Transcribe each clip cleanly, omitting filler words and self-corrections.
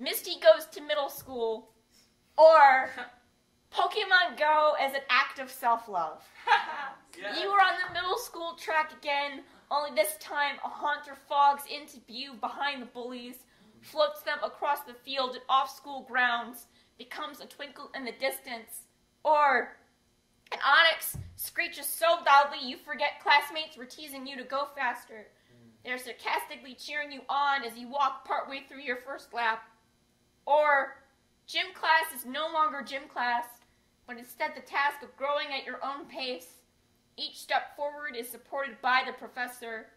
Misty goes to middle school, or Pokemon Go as an act of self-love. Yeah. You are on the middle school track again, only this time a Haunter fogs into view behind the bullies, floats them across the field and off school grounds, becomes a twinkle in the distance, or an Onix screeches so loudly you forget classmates were teasing you to go faster. They're sarcastically cheering you on as you walk partway through your first lap. Or gym class is no longer gym class, but instead the task of growing at your own pace. Each step forward is supported by the professor.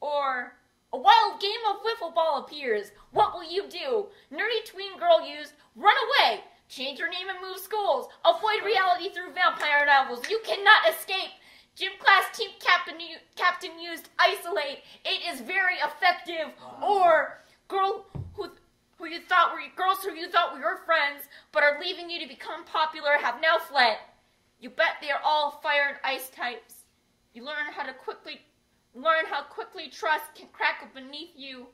Or a wild game of wiffle ball appears. What will you do? Nerdy tween girl used. Run away. Change your name and move schools. Avoid reality through vampire novels. You cannot escape. Gym class team captain used isolate. It is very effective. Wow. Or girls who you thought were your friends but are leaving you to become popular have now fled. You bet they are all fire and ice types. You learn how quickly trust can crackle beneath you.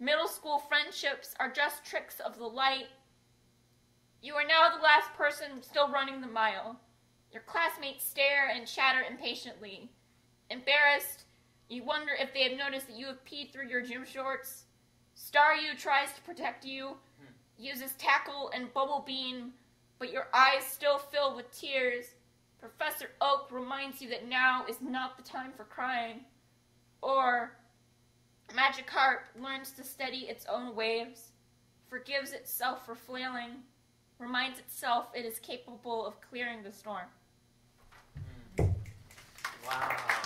Middle school friendships are just tricks of the light. You are now the last person still running the mile. Your classmates stare and chatter impatiently. Embarrassed, you wonder if they have noticed that you have peed through your gym shorts. Staryu tries to protect you, uses Tackle and Bubble Beam, but your eyes still fill with tears. Professor Oak reminds you that now is not the time for crying. Or Magikarp learns to steady its own waves, forgives itself for flailing, reminds itself it is capable of clearing the storm. Wow.